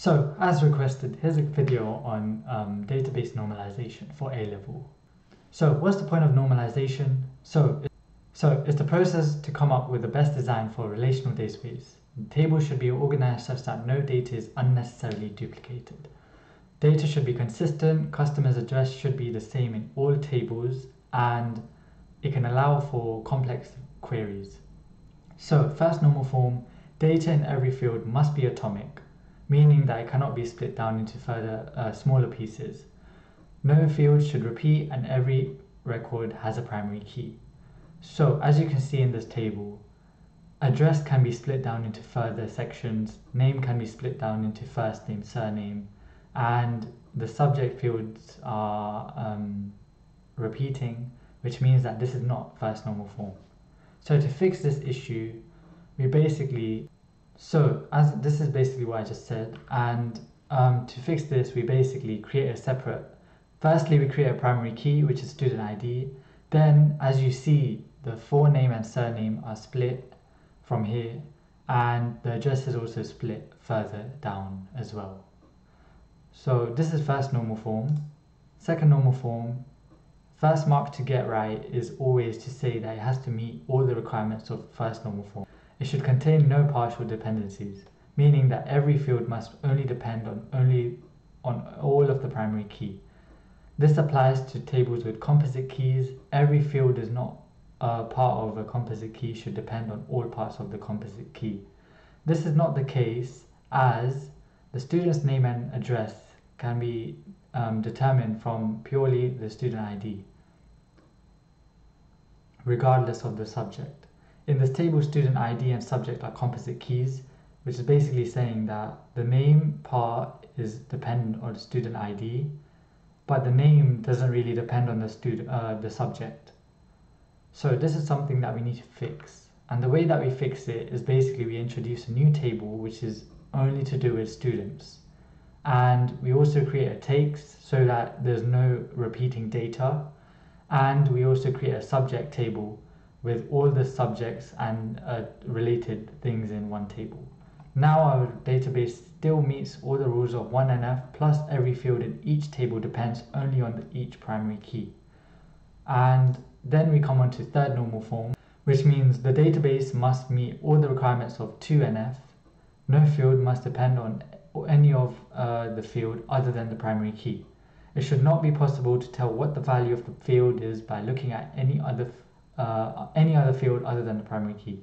So, as requested, here's a video on database normalization for A-level. So, what's the point of normalization? So it's the process to come up with the best design for a relational database. The table should be organized such that no data is unnecessarily duplicated. Data should be consistent, customer's address should be the same in all tables, and it can allow for complex queries. So, first normal form, data in every field must be atomic, meaning that it cannot be split down into further smaller pieces. No field should repeat, and every record has a primary key. So as you can see in this table, address can be split down into further sections, name can be split down into first name, surname, and the subject fields are repeating, which means that this is not first normal form. So to fix this issue, this is basically what I just said, and to fix this, we basically create a separate. Firstly, we create a primary key, which is student ID. Then, as you see, the forename and surname are split from here, and the address is also split further down as well. So this is first normal form. Second normal form, first mark to get right is always to say that it has to meet all the requirements of first normal form. It should contain no partial dependencies, meaning that every field must only depend on all of the primary key. This applies to tables with composite keys. Every field is not part of a composite key should depend on all parts of the composite key. This is not the case, as the student's name and address can be determined from purely the student ID, regardless of the subject. In this table, student ID and subject are composite keys, which is basically saying that the name part is dependent on the student ID, but the name doesn't really depend on the subject. So this is something that we need to fix. And the way that we fix it is basically we introduce a new table which is only to do with students. And we also create a takes so that there's no repeating data. And we also create a subject table with all the subjects and related things in one table. Now our database still meets all the rules of 1NF, plus every field in each table depends only on each primary key. And then we come on to third normal form, which means the database must meet all the requirements of 2NF. No field must depend on any of the field other than the primary key. It should not be possible to tell what the value of the field is by looking at any other field other than the primary key.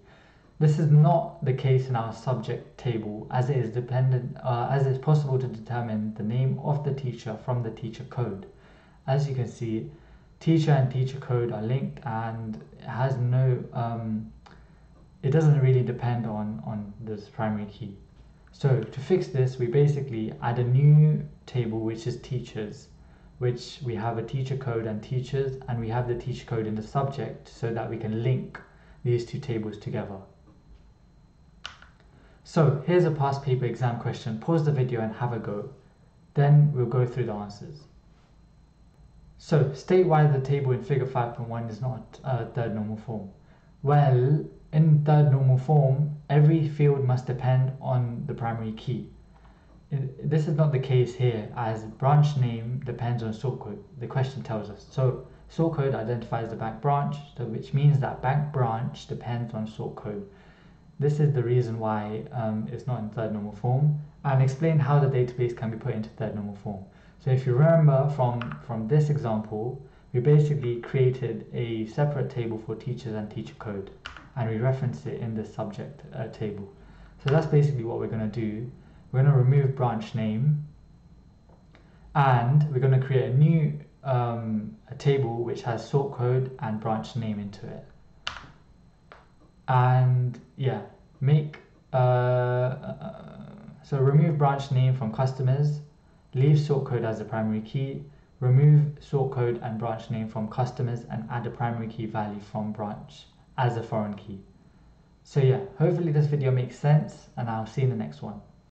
This is not the case in our subject table, as it is possible to determine the name of the teacher from the teacher code. As you can see, teacher and teacher code are linked, and it has no. It doesn't really depend on this primary key. So to fix this, we basically add a new table which is teachers, which we have a teacher code and teachers, and we have the teacher code in the subject so that we can link these two tables together. So here's a past paper exam question. Pause the video and have a go. Then we'll go through the answers. So state why the table in figure 5.1 is not a third normal form. Well, in third normal form, every field must depend on the primary key. This is not the case here, as branch name depends on sort code, the question tells us. So sort code identifies the back branch, which means that back branch depends on sort code. This is the reason why it's not in third normal form. And explain how the database can be put into third normal form. So if you remember from this example, we basically created a separate table for teachers and teacher code, and we reference it in the subject table. So that's basically what we're going to do. We're going to remove branch name, and we're going to create a new table which has sort code and branch name into it. And yeah, so remove branch name from customers, leave sort code as the primary key, remove sort code and branch name from customers, and add a primary key value from branch as a foreign key. So yeah, hopefully this video makes sense, and I'll see you in the next one.